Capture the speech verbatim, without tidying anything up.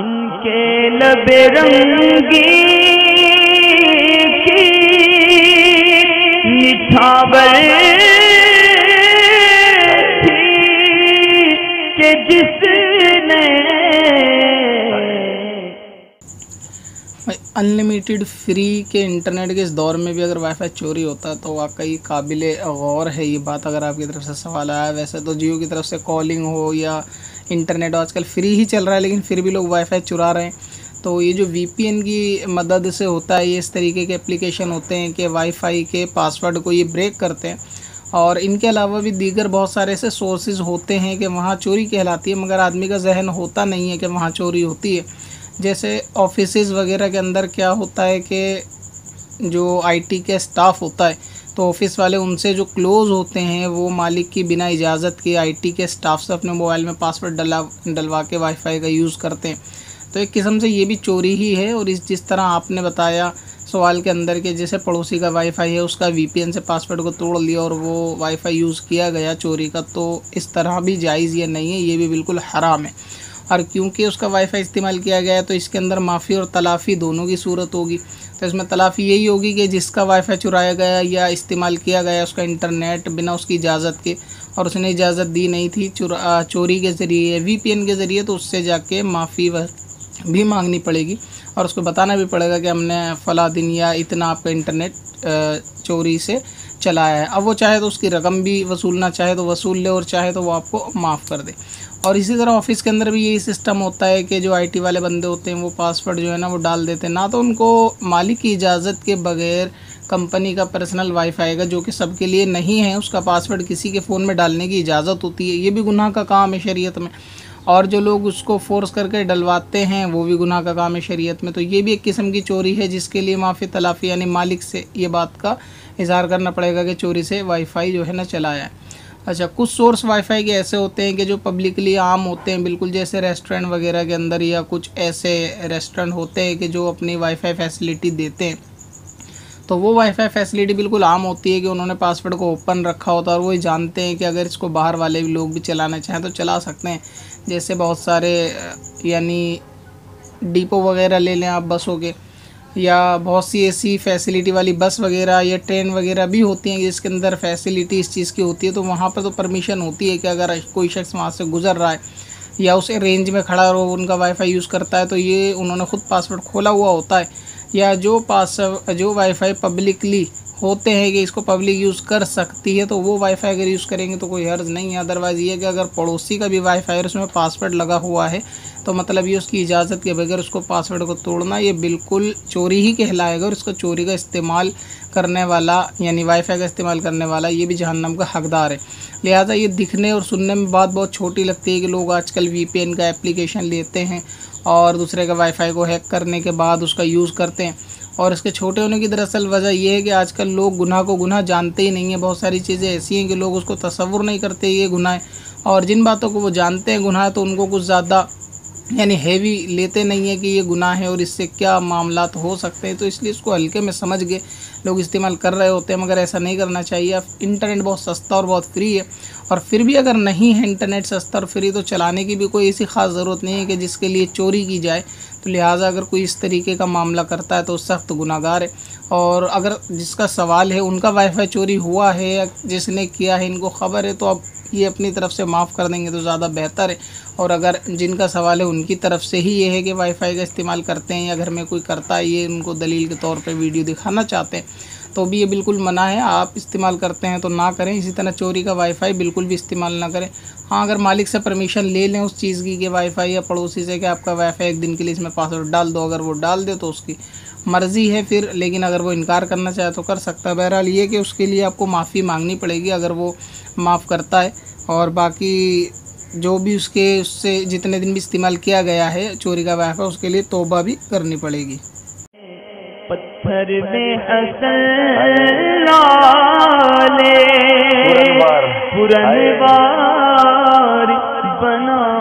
इनके लबे रंगी की निठावर थी के जिसने अनलिमिटेड फ्री के इंटरनेट के इस दौर में भी अगर वाईफाई चोरी होता है तो वाकई काबिले गौर है ये बात, अगर आपकी तरफ से सवाल आया। वैसे तो जियो की तरफ से कॉलिंग हो या इंटरनेट आजकल फ्री ही चल रहा है, लेकिन फिर भी लोग वाईफाई चुरा रहे हैं। तो ये जो वीपीएन की मदद से होता है, ये इस तरीके के एप्लीकेशन होते हैं कि वाईफाई के पासवर्ड को ये ब्रेक करते हैं। और इनके अलावा भी दीगर बहुत सारे ऐसे सोर्सेज होते हैं कि वहाँ चोरी कहलाती है, मगर आदमी का जहन होता नहीं है कि वहाँ चोरी होती है। जैसे ऑफिसेस वगैरह के अंदर क्या होता है कि जो आईटी के स्टाफ होता है, तो ऑफिस वाले उनसे जो क्लोज़ होते हैं वो मालिक की बिना इजाज़त के आईटी के स्टाफ से अपने मोबाइल में पासवर्ड डला डलवा के वाईफाई का यूज़ करते हैं। तो एक किस्म से ये भी चोरी ही है। और इस जिस तरह आपने बताया सवाल के अंदर के जैसे पड़ोसी का वाईफाई है, उसका वीपीएन से पासवर्ड को तोड़ लिया और वो वाईफाई यूज़ किया गया चोरी का, तो इस तरह भी जायज़ ये नहीं है, ये भी बिल्कुल हराम है। और क्योंकि उसका वाईफाई इस्तेमाल किया गया है तो इसके अंदर माफ़ी और तलाफ़ी दोनों की सूरत होगी। तो इसमें तलाफ़ी यही होगी कि जिसका वाईफाई चुराया गया या इस्तेमाल किया गया उसका इंटरनेट बिना उसकी इजाज़त के, और उसने इजाज़त दी नहीं थी चुरा चोरी के ज़रिए वीपीएन के ज़रिए, तो उससे जाके माफ़ी भी मांगनी पड़ेगी और उसको बताना भी पड़ेगा कि हमने फ़ला दिन या इतना आपका इंटरनेट चोरी से चलाया है। अब वो चाहे तो उसकी रकम भी वसूलना चाहे तो वसूल ले, और चाहे तो वो आपको माफ़ कर दे। और इसी तरह ऑफिस के अंदर भी यही सिस्टम होता है कि जो आईटी वाले बंदे होते हैं वो पासवर्ड जो है ना वो डाल देते हैं, ना तो उनको मालिक की इजाज़त के बगैर कंपनी का पर्सनल वाईफाई का, जो कि सबके लिए नहीं है, उसका पासवर्ड किसी के फ़ोन में डालने की इजाज़त होती है। ये भी गुनाह का काम है शरीयत में, और जो लोग उसको फोर्स करके डलवाते हैं वो भी गुनाह का काम है शरीयत में। तो ये भी एक किस्म की चोरी है जिसके लिए माफ़ी तलाफ़ी यानी मालिक से ये बात का इजहार करना पड़ेगा कि चोरी से वाईफाई जो है ना चलाया है। अच्छा, कुछ सोर्स वाईफाई के ऐसे होते हैं कि जो पब्लिकली आम होते हैं, बिल्कुल जैसे रेस्टोरेंट वगैरह के अंदर या कुछ ऐसे रेस्टोरेंट होते हैं कि जो अपनी वाईफाई फैसिलिटी देते हैं, तो वो वाईफाई फैसिलिटी बिल्कुल आम होती है कि उन्होंने पासवर्ड को ओपन रखा होता है और वो जानते हैं कि अगर इसको बाहर वाले लोग भी चलाना चाहें तो चला सकते हैं। जैसे बहुत सारे यानी डिपो वगैरह ले लें आप बसों के, या बहुत सी ऐसी फैसिलिटी वाली बस वगैरह या ट्रेन वगैरह भी होती हैं जिसके अंदर फैसिलिटी इस चीज़ की होती है, तो वहाँ पर तो परमिशन होती है कि अगर कोई शख्स वहाँ से गुज़र रहा है या उस रेंज में खड़ा हो उनका वाईफाई यूज़ करता है तो ये उन्होंने ख़ुद पासवर्ड खोला हुआ होता है। या जो पास जो वाईफाई पब्लिकली होते हैं कि इसको पब्लिक यूज़ कर सकती है, तो वो वाईफाई अगर यूज़ करेंगे तो कोई हर्ज नहीं है। अदरवाइज़ ये कि अगर पड़ोसी का भी वाईफाई और उसमें पासवर्ड लगा हुआ है, तो मतलब ये उसकी इजाज़त के बगैर उसको पासवर्ड को तोड़ना ये बिल्कुल चोरी ही कहलाएगा, और इसको चोरी का इस्तेमाल करने वाला यानी वाईफाई का इस्तेमाल करने वाला ये भी जहन्नम का हकदार है। लिहाजा ये दिखने और सुनने में बात बहुत छोटी लगती है कि लोग आजकल वीपीएन का एप्लीकेशन लेते हैं और दूसरे का वाईफाई को हैक करने के बाद उसका यूज़ करते हैं, और इसके छोटे होने की दरअसल वजह यह है कि आजकल लोग गुनाह को गुनाह जानते ही नहीं है। बहुत सारी चीज़ें ऐसी हैं कि लोग उसको तसव्वुर नहीं करते ये गुनाह है, और जिन बातों को वो जानते हैं गुनाह तो उनको कुछ ज़्यादा यानी हैवी लेते नहीं है कि ये गुनाह है और इससे क्या मामलात हो सकते हैं, तो इसलिए इसको हल्के में समझ के लोग इस्तेमाल कर रहे होते हैं, मगर ऐसा नहीं करना चाहिए। इंटरनेट बहुत सस्ता और बहुत फ्री है, और फिर भी अगर नहीं है इंटरनेट सस्ता और फ्री तो चलाने की भी कोई ऐसी ख़ास ज़रूरत नहीं है कि जिसके लिए चोरी की जाए। तो लिहाजा अगर कोई इस तरीके का मामला करता है तो सख्त गुनाहगार है। और अगर जिसका सवाल है उनका वाईफाई चोरी हुआ है या जिसने किया है इनको खबर है, तो अब ये अपनी तरफ से माफ़ कर देंगे तो ज़्यादा बेहतर है। और अगर जिनका सवाल है उनकी तरफ से ही ये है कि वाईफाई का इस्तेमाल करते हैं या घर में कोई करता है, ये उनको दलील के तौर पर वीडियो दिखाना चाहते हैं, तो भी ये बिल्कुल मना है। आप इस्तेमाल करते हैं तो ना करें। इसी तरह चोरी का वाईफाई बिल्कुल भी इस्तेमाल ना करें। हाँ, अगर मालिक से परमिशन ले लें उस चीज़ की कि वाईफाई या पड़ोसी से कि आपका वाईफाई एक दिन के लिए इसमें पासवर्ड डाल दो, अगर वो डाल दे तो उसकी मर्ज़ी है फिर, लेकिन अगर वो इनकार करना चाहे तो कर सकता है। बहरहाल ये कि उसके लिए आपको माफ़ी मांगनी पड़ेगी अगर वो माफ़ करता है, और बाकी जो भी उसके उससे जितने दिन भी इस्तेमाल किया गया है चोरी का वाईफाई उसके लिए तौबा भी करनी पड़ेगी। पत्थर में हसन लाले पुरनवार बना